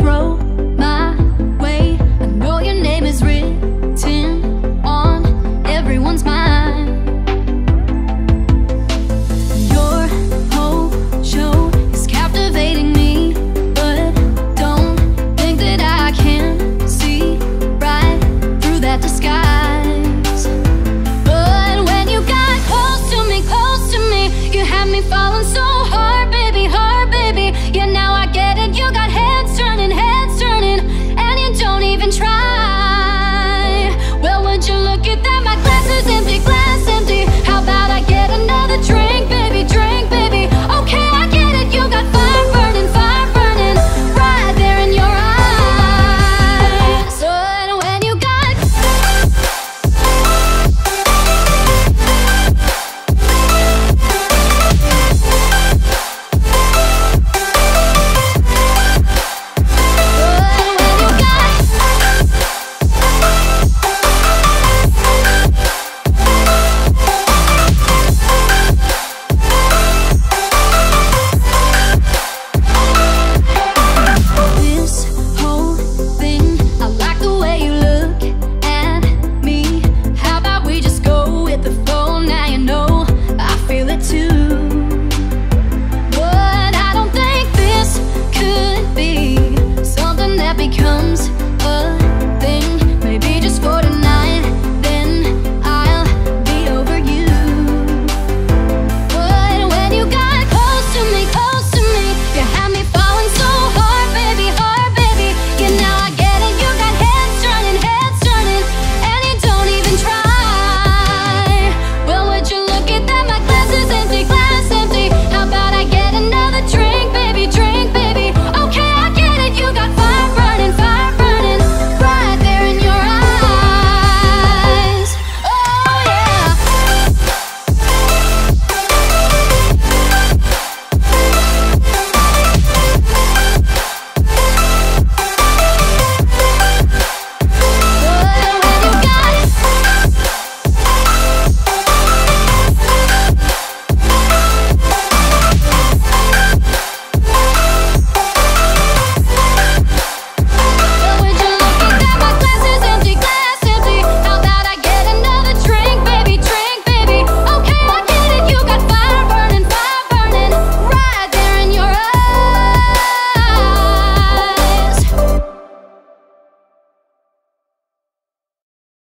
throw